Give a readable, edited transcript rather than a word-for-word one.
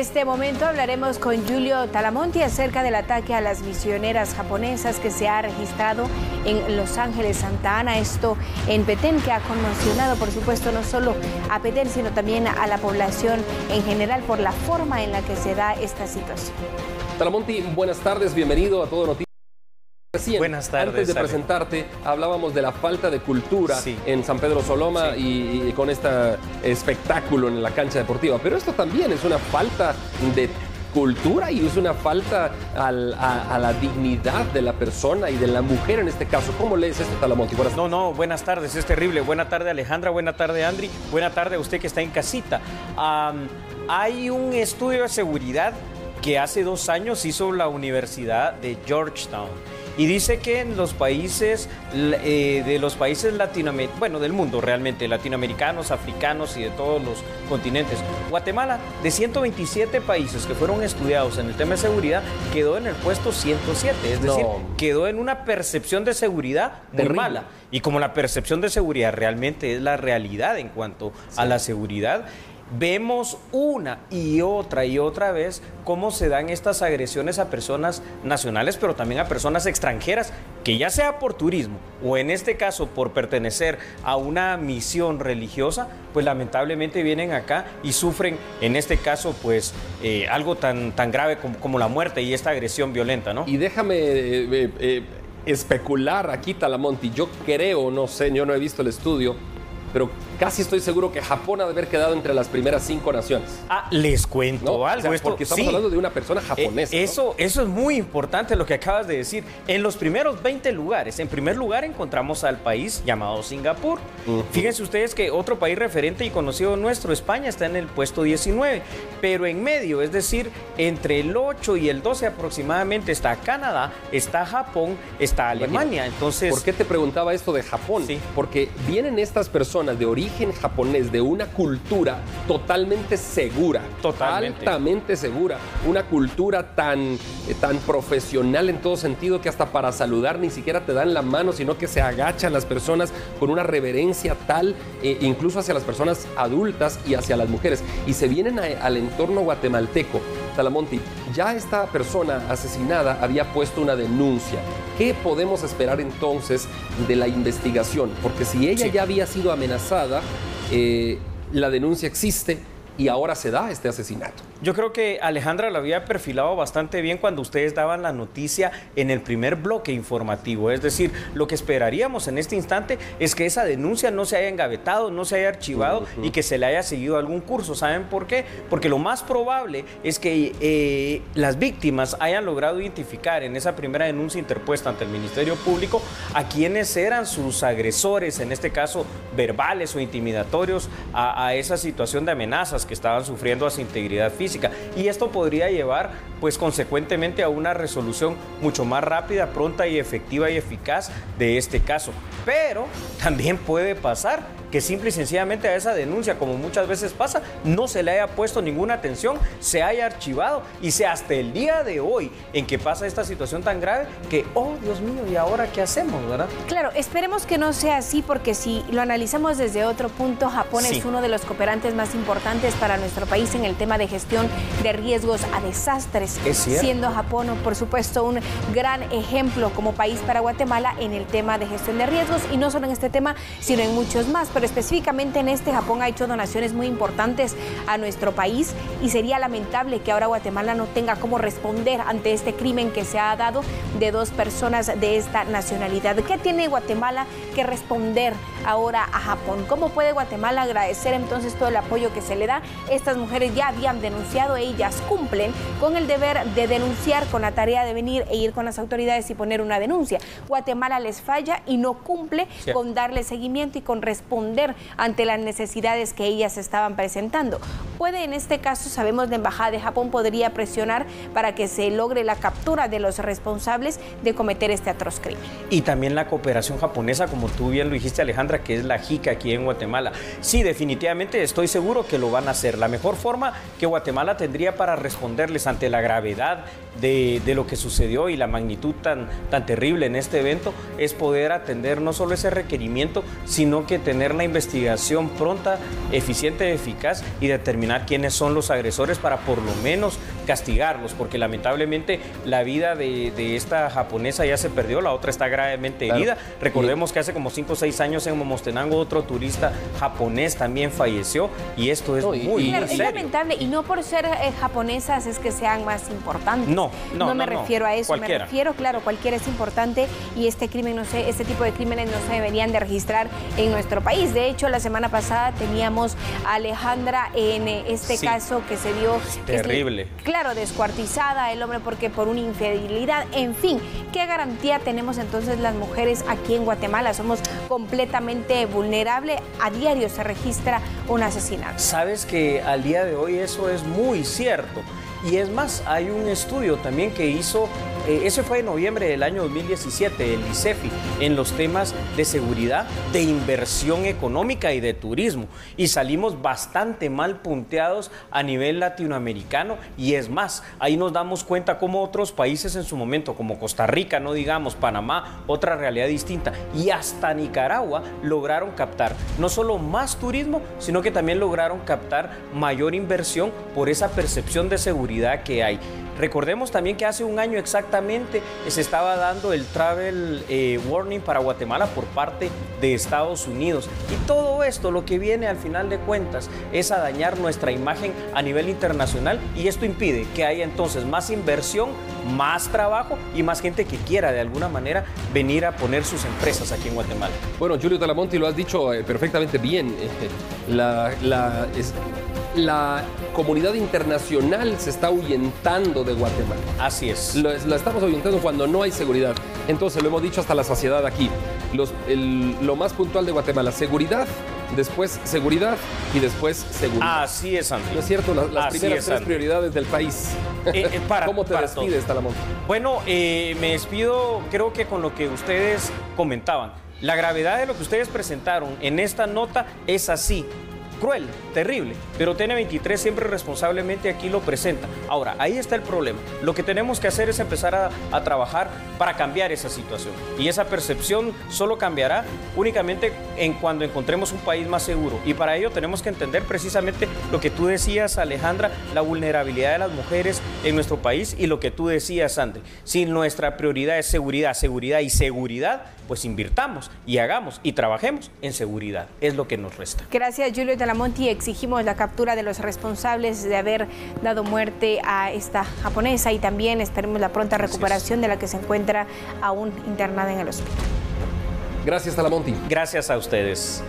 este momento hablaremos con Giulio Talamonti acerca del ataque a las misioneras japonesas que se ha registrado en Los Ángeles, Santa Ana, esto en Petén, que ha conmocionado, por supuesto, no solo a Petén, sino también a la población en general por la forma en la que se da esta situación. Talamonti, buenas tardes, bienvenido a Todo Noticias. Buenas tardes. Antes de presentarte, hablábamos de la falta de cultura en San Pedro Soloma y con este espectáculo en la cancha deportiva, pero esto también es una falta de cultura y es una falta a la dignidad de la persona y de la mujer en este caso. ¿Cómo lees esto, Talamonti? Buenas tardes, es terrible. Buena tarde, Alejandra, buena tarde, Andri, buena tarde a usted que está en casita. Hay un estudio de seguridad que hace 2 años hizo la Universidad de Georgetown y dice que en los países del mundo realmente, latinoamericanos, africanos y de todos los continentes, Guatemala, de 127 países que fueron estudiados en el tema de seguridad, quedó en el puesto 107, es decir, quedó en una percepción de seguridad muy mala. Y como la percepción de seguridad realmente es la realidad en cuanto a la seguridad, vemos una y otra vez cómo se dan estas agresiones a personas nacionales, pero también a personas extranjeras, que ya sea por turismo o en este caso por pertenecer a una misión religiosa, pues lamentablemente vienen acá y sufren, en este caso, pues algo tan grave como la muerte y esta agresión violenta, ¿no? Y déjame especular aquí, Talamonti. Yo creo, no sé, yo no he visto el estudio, pero casi estoy seguro que Japón ha de haber quedado entre las primeras 5 naciones. Les cuento algo. O sea, porque estamos hablando de una persona japonesa. Eso es muy importante lo que acabas de decir. En los primeros 20 lugares, en primer lugar encontramos al país llamado Singapur. Fíjense ustedes que otro país referente y conocido nuestro, España, está en el puesto 19. Pero en medio, es decir, entre el 8 y el 12 aproximadamente, está Canadá, está Japón, está Alemania. Entonces, ¿por qué te preguntaba esto de Japón? Porque vienen estas personas de origen japonés, de una cultura totalmente segura, altamente segura, una cultura tan profesional en todo sentido que hasta para saludar ni siquiera te dan la mano, sino que se agachan las personas con una reverencia tal, incluso hacia las personas adultas y hacia las mujeres. Y se vienen al entorno guatemalteco. Talamonti, ya esta persona asesinada había puesto una denuncia. ¿Qué podemos esperar entonces de la investigación? Porque si ella ya había sido amenazada, la denuncia existe y ahora se da este asesinato. Yo creo que Alejandra lo había perfilado bastante bien cuando ustedes daban la noticia en el primer bloque informativo. Es decir, lo que esperaríamos en este instante es que esa denuncia no se haya engavetado, no se haya archivado y que se le haya seguido algún curso. ¿Saben por qué? Porque lo más probable es que las víctimas hayan logrado identificar en esa primera denuncia interpuesta ante el Ministerio Público a quienes eran sus agresores, en este caso verbales o intimidatorios, a esa situación de amenazas que estaban sufriendo a su integridad física. Y esto podría llevar, pues, consecuentemente a una resolución mucho más rápida, pronta y efectiva y eficaz de este caso. Pero también puede pasar que simple y sencillamente a esa denuncia, como muchas veces pasa, no se le haya puesto ninguna atención, se haya archivado y sea hasta el día de hoy en que pasa esta situación tan grave que, oh Dios mío, ¿y ahora qué hacemos, verdad? Claro, esperemos que no sea así, porque si lo analizamos desde otro punto, Japón es uno de los cooperantes más importantes para nuestro país en el tema de gestión de riesgos a desastres, siendo Japón, por supuesto, un gran ejemplo como país para Guatemala en el tema de gestión de riesgos, y no solo en este tema, sino en muchos más. Pero específicamente en este, Japón ha hecho donaciones muy importantes a nuestro país y sería lamentable que ahora Guatemala no tenga cómo responder ante este crimen que se ha dado de 2 personas de esta nacionalidad. ¿Qué tiene Guatemala que responder ahora a Japón? ¿Cómo puede Guatemala agradecer entonces todo el apoyo que se le da? Estas mujeres ya habían denunciado, ellas cumplen con el deber de denunciar, con la tarea de venir e ir con las autoridades y poner una denuncia. Guatemala les falla y no cumple con darle seguimiento y con responder ante las necesidades que ellas estaban presentando. Puede, en este caso, sabemos, la Embajada de Japón podría presionar para que se logre la captura de los responsables de cometer este atroz crimen. Y también la cooperación japonesa, como tú bien lo dijiste, Alejandra, que es la JICA aquí en Guatemala. Sí, definitivamente estoy seguro que lo van a hacer. La mejor forma que Guatemala tendría para responderles ante la gravedad de lo que sucedió y la magnitud tan terrible en este evento es poder atender no solo ese requerimiento, sino que tener la investigación pronta, eficiente, eficaz y determinar quiénes son los agresores para por lo menos castigarlos, porque lamentablemente la vida de esta japonesa ya se perdió, la otra está gravemente herida. Claro. Recordemos que hace como 5 o 6 años en Momostenango otro turista japonés también falleció y esto es muy serio. Es lamentable, y no por ser japonesas es que sean más importantes. No me refiero a eso, cualquiera. Me refiero, claro, cualquiera es importante y este crimen, no sé, este tipo de crímenes no se deberían de registrar en nuestro país. De hecho, la semana pasada teníamos a Alejandra en este caso que se dio... Terrible. Claro, descuartizada el hombre porque por una infidelidad. En fin, ¿qué garantía tenemos entonces las mujeres aquí en Guatemala? Somos completamente vulnerables. A diario se registra un asesinato. Sabes que al día de hoy eso es muy cierto. Y es más, hay un estudio también que hizo, ese fue en noviembre del año 2017, el ICEFI, en los temas de seguridad, de inversión económica y de turismo. Y salimos bastante mal punteados a nivel latinoamericano. Y es más, ahí nos damos cuenta cómo otros países en su momento, como Costa Rica, no digamos, Panamá, otra realidad distinta, y hasta Nicaragua, lograron captar no solo más turismo, sino que también lograron captar mayor inversión por esa percepción de seguridad que hay. Recordemos también que hace un año exactamente se estaba dando el travel warning para Guatemala por parte de Estados Unidos. Y todo esto lo que viene al final de cuentas es a dañar nuestra imagen a nivel internacional, y esto impide que haya entonces más inversión, más trabajo y más gente que quiera de alguna manera venir a poner sus empresas aquí en Guatemala. Bueno, Giulio Talamonti, lo has dicho perfectamente bien. La comunidad internacional se está ahuyentando de Guatemala. Así es. La estamos ahuyentando cuando no hay seguridad. Entonces, lo hemos dicho hasta la saciedad aquí. Lo más puntual de Guatemala, seguridad, después seguridad y después seguridad. Así es, Andrés. ¿No es cierto? Las primeras tres prioridades del país. ¿Cómo te despides, Talamonti? Bueno, me despido creo que con lo que ustedes comentaban. La gravedad de lo que ustedes presentaron en esta nota es así. Cruel, terrible, pero TN23 siempre responsablemente aquí lo presenta. Ahora, ahí está el problema. Lo que tenemos que hacer es empezar a trabajar para cambiar esa situación. Y esa percepción solo cambiará únicamente cuando encontremos un país más seguro. Y para ello tenemos que entender precisamente lo que tú decías, Alejandra, la vulnerabilidad de las mujeres en nuestro país y lo que tú decías, André. Si nuestra prioridad es seguridad, seguridad y seguridad, pues invirtamos y hagamos y trabajemos en seguridad. Es lo que nos resta. Gracias, Giulio Talamonti. Exigimos la captura de los responsables de haber dado muerte a esta japonesa, y también esperemos la pronta recuperación de la que se encuentra aún internada en el hospital. Gracias, Talamonti. Gracias a ustedes.